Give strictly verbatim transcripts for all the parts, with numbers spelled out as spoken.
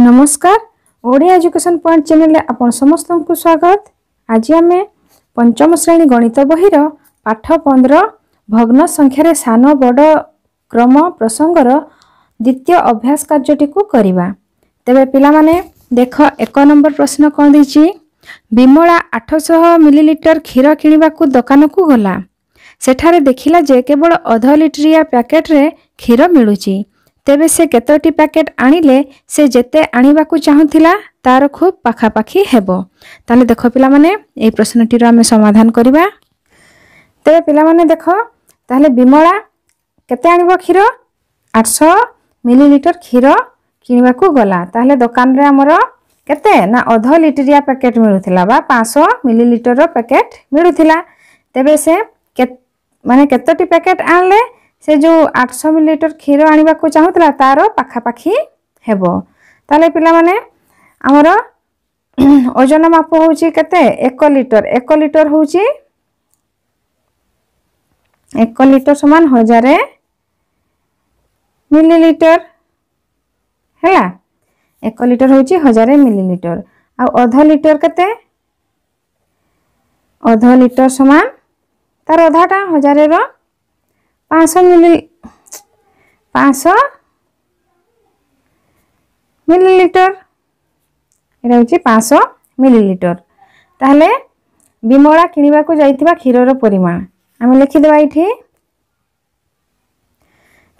नमस्कार Odia education point channel आपण समस्त को स्वागत। आज आम पंचम श्रेणी गणित बहिर पाठ पंद्रह भग्न संख्यार सान बड़ क्रम प्रसंगर द्वितीय अभ्यास कार्य को करवा। तेरे पाने देख एक नंबर प्रश्न कौन दे विमला आठशह मिलीलीटर क्षीर कि दुकान को गला सेठारे देखिला जे केवल अध लिटरिया पैकेट रे क्षीर मिलूची। तेबे से केतोटी पैकेट आनिले से जेते आनिबा को चाहुथिला तार खूब पाखापाखी हेबो। ताले देखो पिला माने ए प्रश्नटीर आमे समाधान करिबा। तेबे पिला माने देखो ताले विमला केते आनिबो खीर आठशह मिलीलीटर खीर किनिबा को गला। ताले दुकान रे हमर केते ना अध लिटरिया पैकेट मिलुथिला बा पाँच सौ मिलीलीटर रो पैकेट मिलुथिला। तेबे से के माने केतोटी पैकेट आनले से जो आठ सौ मिलीलीटर क्षीर आने को चाहूला तार पाखापाखी हेब। ताले पिला माने आमर ओजन माप हूँ केते एक लीटर एक लीटर हूँ एक लीटर सामान हजार मिलीलीटर है। एक लीटर हूँ हजार मिलीलीटर आध लीटर केते अध लीटर सामान तार अधाटा हजार र पाँच सौ मिली पाँच सौ मिलीलीटर यहाँ हूँ पाँच सौ मिलीलीटर। ताहले विमला किणवा को जाइथिबा क्षीरर परिमाण आम लिखिदेवा इठी।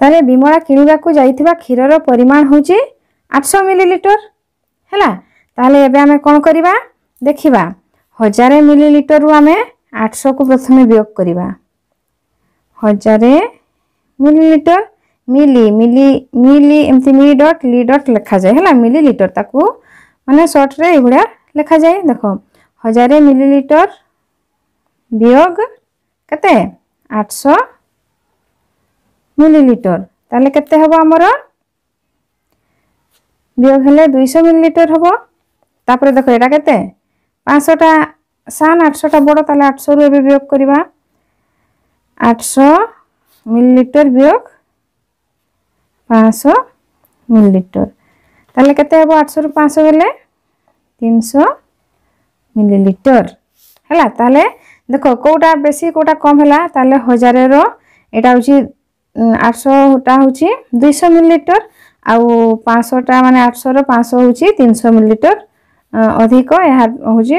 ताहले विमला किणवा को जाइथिबा क्षीरर परिमाण हूँ आठ सौ मिलीलीटर है। ताहले एबे आमे कौन करिबा देखिबा हजार मिलीलीटर रु आमे आठ सौ को प्रथमे वियोग करिबा। हजार मिलीलीटर मिली मिली मिली एमती मिली डट ली डट लिखा जाए है मिलीलीटर ताकू माने शॉर्ट रे एगुड़ा लिखा जाए। देखो हजार मिलीलीटर वियोग केते आठ सौ मिलीलीटर ताले केते हबो हमर वियोग हेले दुई सौ मिलीलीटर हबो। तापर देखो एटा केते पाँच सौ टा सान आठ सौ टा बड़ ताले आठ सौ रे वियोग करबा। आठ सौ मिलीलीटर वियोग पाँच सौ मिलीलीटर ताले केते हबो आठ सौ रु पाँच सौ गेले तीन सौ मिलीलीटर हैला। ताले देखो कोटा बेसी कोटा कम हैला। ताले हजार रो एटा होची आठ सौ टा होची दुई सौ मिलीलीटर आ पाँच सौ टा माने आठ सौ रो पाँच सौ होची तीन सौ मिलीलीटर अधिक या होची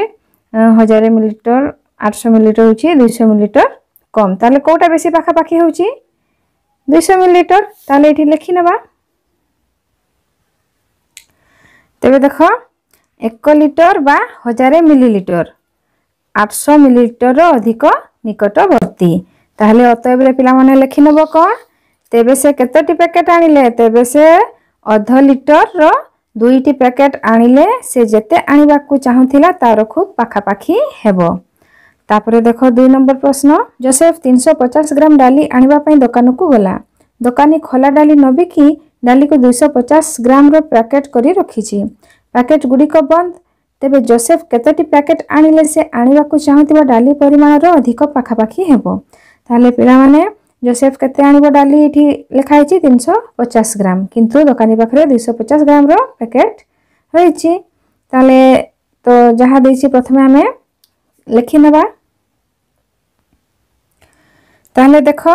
हजार मिलीलीटर आठ सौ मिलीलीटर होची दुई सौ मिलीलीटर कम। ताले कोटा बेसी पाखापाखी हो दुई सौ मिलीलीटर ताले ये लिखि नवा। तेबे देख एक लीटर बा हजार मिलीलीटर आठ सौ मिलीलीटर अधिक निकटवर्ती। ताले अतएव पिला माने लिखि नबो कौन तेबे से केतोटी पैकेट आनिले तेबे से अध लीटर रो दुईटी पैकेट आनिले से जेते आनिबा को चाहुथिला तार खूब पाखापाखी हेबो। तापर देख दुई नंबर प्रश्न जोसेफ तीन सौ पचास ग्राम डाली आने दुकान को गला। दुकानी खोला डाली न बिकी डाली को दुई सौ पचास ग्राम रो पैकेट करी रखी पैकेट गुड़िक बंद। तेबे जोसेफ केतोटी पैकेट आनिले से आने को चाहूबा डाली परिमाण अधिक पाखापाखी हेबो। ताहले पिला माने जोसेफ केते आनिबो डाली एठी लिखाई तीन सौ पचास ग्राम किंतु दुकानी पाखे दुई सौ पचास ग्राम रो पैकेट रही तो जहाँ देछि प्रथमे आमे लिखि नवा। ताहले देखो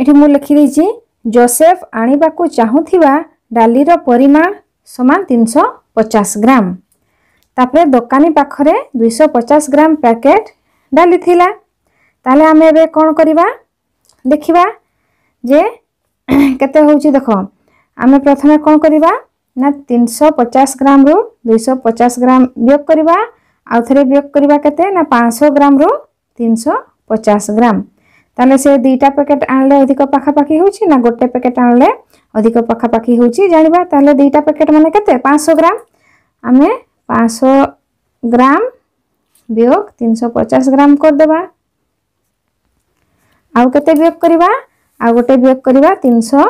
एठी मु लिखि दैछि जोसेफ आनिबा को चाहुथिबा डाली रो परिमाण समान तीन सौ पचास ग्राम। तापरे दुकानी पाखरे दुई सौ पचास ग्राम पैकेट डाली थिला। ताहले आमे एबे कोन करिबा देखिबा जे केते होउछि। देखो आमे प्रथमे कोन करिबा ना तीन सौ पचास ग्राम रो दुई सौ पचास ग्राम वियोग करिबा आउ थरे वियोग करिबा केते ना पाँच सौ ग्राम रो तीन सौ पचास ग्राम। ताले से दुईटा पैकेट आनले अधिक पाखापाखी होछि ना गोटे पैकेट आनले अधिक पाखापाखी होछि जानिबा। ताले दुईटा पैकेट माने केते पाँच सौ ग्राम आमे पाँच सौ ग्राम वियोग तीन सौ पचास ग्राम कर देबा। आउ केते वियोग करबा आ गोटे वियोग करबा तीन सौ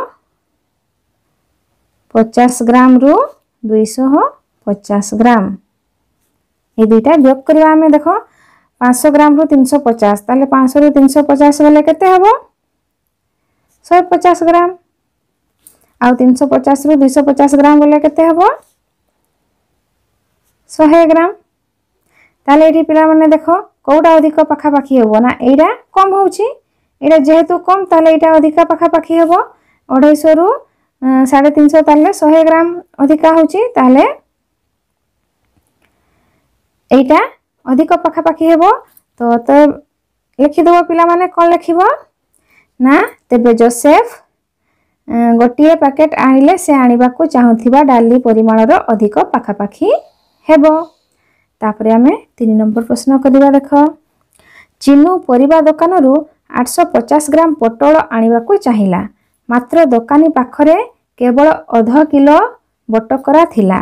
पचास ग्राम रु दुई सौ पचास ग्राम ए दुईटा वियोग करबा आमे। देखो पाँच सौ ग्राम रु तीन सौ पचास ताले पाँच सौ रु तीन सौ पचास वाले केते हबो एक सौ पचास ग्राम आउ तीन सौ पचास रु दो सौ पचास ग्राम वाले केते हबो सौ ग्राम ताले ये पाने देख कौटा अधिक पखापाखी हे ना यहाँ कम होटा जेहेतु कम ताले यहाँ अधिक पखापाखी हे अढ़ाईश रु साढ़े तीन सौ ताले सौ ग्राम अधिका होले यहीटा अधिक पखापाखी हे तो, तो लिखिदेव पाने कौन लिख ना तेज जोसेफ गोटे पैकेट आने से आने चाहूबा डाली परिमाण अधिक पखापाखी हेब। तापर आम तीन नंबर प्रश्न करवा देख चिनू परिबा दुकान रु आठ सौ पचास ग्राम पटल आने चाहिला मात्र दुकानी पाखरे केवल अध किलो बटकरा थिला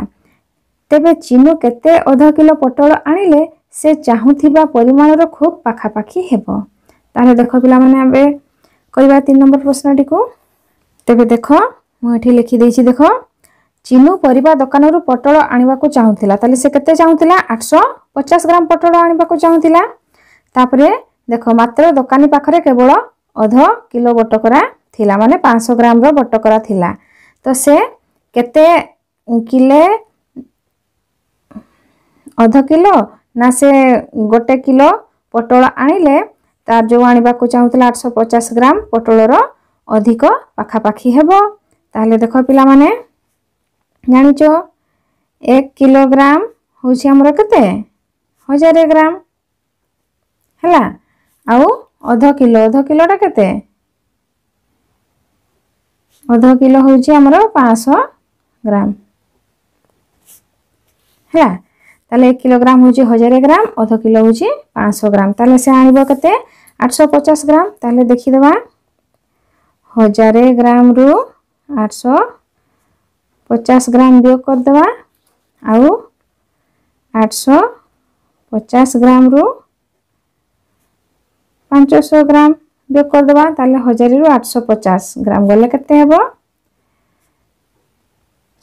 तेबे चिनू केते अध किलो पटल आनिले से चाहूथिबा परिमाणर खूब पाखापाखी हेबो। ताले देख पिला माने आबे कहिबा तीन नंबर प्रश्नटी को तेबे देख मु एठी लिखि दैछि देख चिनू परिबा दुकानरु पटल आनिबाको चाहूथिला ताले से केते चाहूथिला आठ सौ पचास ग्राम पटल आनिबाको चाहूथिला तापरे देख मात्र दुकानी पाखरे केवल अध किलो बटकरा थिला माने पाँच सौ ग्राम रो बटकरा थिला तो से केते किले अध किलो ना से गोटे किलो पटल आनिले तार जो आनिबाको चाहूथिला आठ सौ पचास ग्राम पटल रो अधिक पाखापाखी हेबो। ताले देख पिला माने जानिच एक किलोग्राम होछि हमर केते हजार ग्राम हैला आउ अध किलो अध किलोटा केते अध किलो होछि हमर पाँच सौ ग्राम हैला ताले एक किलोग्राम होछि हजार ग्राम अध किलो होछि पाँच सौ ग्राम ताले से आनिबो केते आठ सौ पचास ग्राम ताले देखि देबा हजार ग्राम रु आठ सौ पचास ग्राम वियोग करदेवा आउ आठ सौ पचास ग्राम रु पाँच सौ ग्राम वियोग करदेवा ताले हजार रु आठ सौ पचास ग्राम गले केते हेबो एक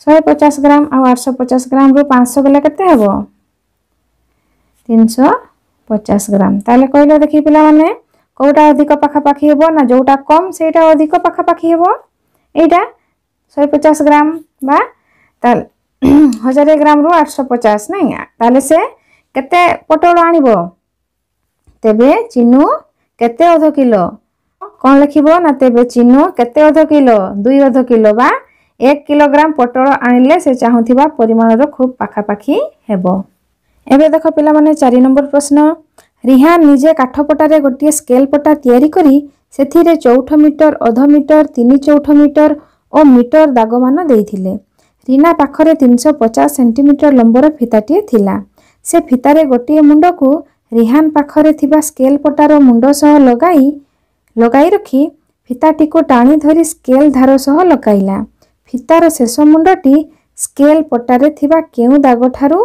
सौ पचास ग्राम आउ आठ सौ पचास ग्राम रु पाँच सौ गले केते हेबो तीन सौ पचास ग्राम। ताले कहलो देखि पिला माने कोटा अधिक पाखापाखी हेबो ना जोटा कम सेटा अधिक पाखापाखी हेबो एटा एक सौ पचास ग्राम बा हजार ग्राम रु आठ सौ पचास नहीं ताले से केते पटल आनिबो तेबे चिनू केते अध किलो कौन लिखिबो ना तेबे चिनू केते अध किलो दुई अध किलो बा एक किलोग्राम पटल आनिले से चाहूथिबा परिमाण रो खूब पाखापाखी हेबो। एबे देखो पिला माने चार नंबर प्रश्न रिहान निजे काठपटारे गोटे स्केल पटा तैयारी करी सेथिरे चौठ मीटर अध मीटर तीन चौठ मीटर और मीटर दागमान देइथिले रीना पाखरे तीन सौ पचास सेंटीमीटर लंबर फिताटी थिला से फितारे गोटे मुंड को रिहान पाखरे थिबा स्केल पटार मुंड सह लगाई लगाई रखी फिताटी को टाणी धरी स्केल धार सह लगाइला फितार शेष मुंडटी स्केल पटारे थिबा केउ दाग ठारू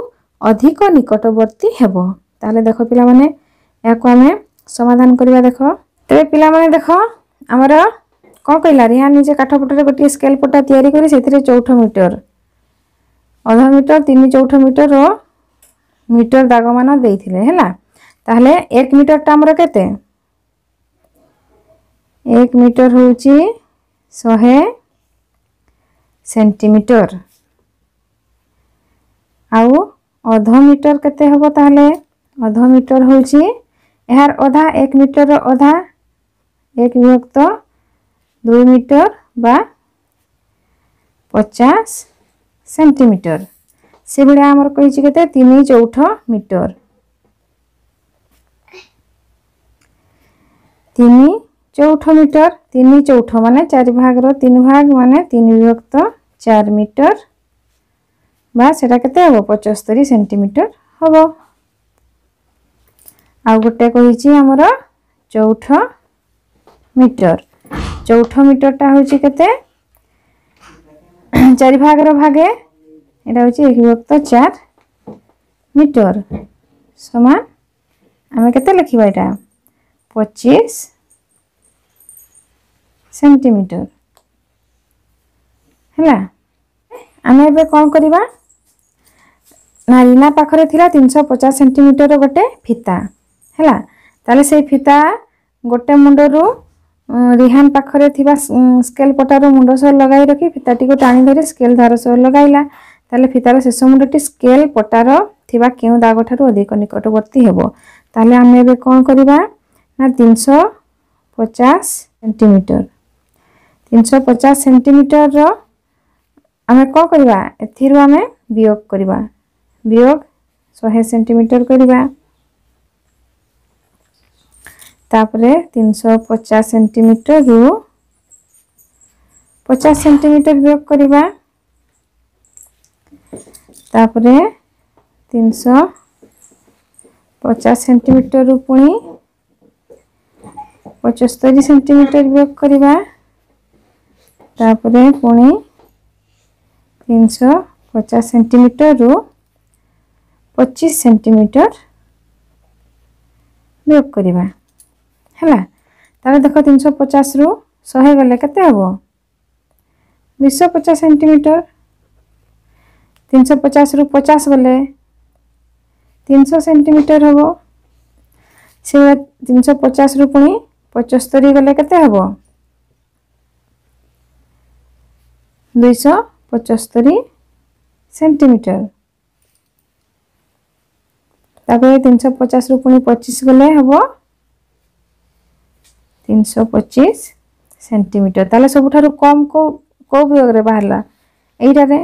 अधिक निकटवर्ती हेबो। ताले देखो पिला माने याको हमें समाधान करवा देख तेरे पिला माने देख आमर कौन कहला रिहान निजे काठपटारे गोटे स्केल पटा तैयारी करी से चौठ मीटर अध मीटर तीन चौठ मीटर और मीटर दागमान देइथिले हैला ताहले एक मीटर टामर केते एक मीटर होउची सौ सेंटीमीटर आउ अध मीटर केते हबो ताहले अध मीटर होउची यार अधा एक मीटर अधा एक विभक्त दुई मीटर बा पचास सेंटीमीटर से भाया आमर कही के तीन चौठ मीटर तीन चौठ मीटर तीन चौठ मान चार भाग रो तीन भाग मान तीन विभक्त चार मीटर बा सेटा केते हबो पचहत्तर सेंटीमीटर हबो। आ गोटे कही आमर चौठ मीटर चौठ मीटरटा होची केते चार भाग रो भागे एटा होची एक विभक्त चार मीटर समान आमे केते लिखिबा एटा पच्चीस सेंटीमीटर हैला। आमे एबे कोन करिबा ना रीना पाखरे थिला तीन सौ पचास सेंटीमीटर गोटे फिता हैला ताले से फिता गोटे मुंडरू रिहान पाखरे थिबा स्केल पटारो मुंड सह लगाई रखी फिताटी को टाणी धरी स्केल धार सह लगाइला ताले फितार शेष मुंडटी स्केल पटार थिबा केउ दाग ठारू अधिक निकटवर्ती हेबो। ताले हम एबे कोन करबा ना तीन सौ पचास सेंटीमीटर तीन सौ पचास सेंटीमीटर रो हमें कोन करबा एथिरो हमें वियोग करबा वियोग सौ सेंटीमीटर करबा तापरे तीन सौ पचास सेंटीमीटर रो पचास सेंटीमीटर वियोग करबा तापरे तीन सौ पचास सेंटीमीटर रु पुणी पचहत्तर सेंटीमीटर वियोग करबा तापरे पुणी तीन सौ पचास सेंटीमीटर रु पच्चीस सेंटीमीटर वियोग करबा हैला। ताले देखो तीन सौ पचास रु सौ गले केते हबो दो सौ पचास सेंटीमीटर तीन सौ पचास रु पचास गले तीन सौ सेंटीमीटर हबो से तीन सौ पचास रु पुणी पचहत्तर गले केते हबो दो सौ पचहत्तर सेंटीमीटर तापे तीन सौ पचास रु पुणी पच्चीस गले हबो तीन सौ पच्चीस सेंटीमीटर। ताले सबठारु कम को को वियोग रे बाहरला एटा रे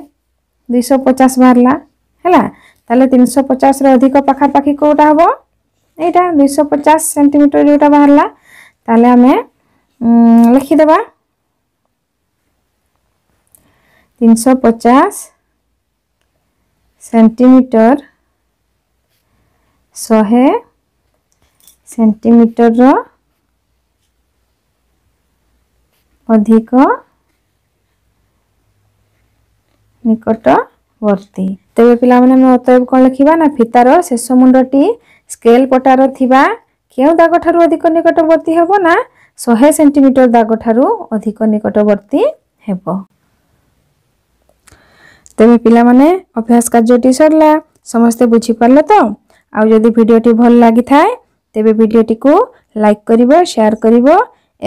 दो सौ पचास बाहरला हैला। ताले तीन सौ पचास रो अधिक पाखा पाखी कोटा हबो एटा दो सौ पचास सेंटीमीटर जोटा बाहरला ताले हमें लिखि देबा तीन सौ पचास सेंटीमीटर सौ सेंटीमीटर रो अधिक निकटवर्ती। तेरे पिला मैंने अतएव कौन लिखा ना फितार शेष मुंडटी स्केल पटार थिबा केउ दाग ठारू अधिक निकटवर्ती हेबो ना सौ सेंटीमीटर दाग ठारू अधिक निकटवर्ती हेबो। तेरे पिला मैंने अभ्यास कार्यटी सरला समस्ते बुझी पारले तो आ जदि भिडियोटी भल लागि थाए तेबे भिडियोटी को लाइक करिवो शेयर करिवो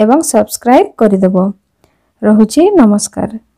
एवं सब्सक्राइब करिदेबो। रहुछि नमस्कार।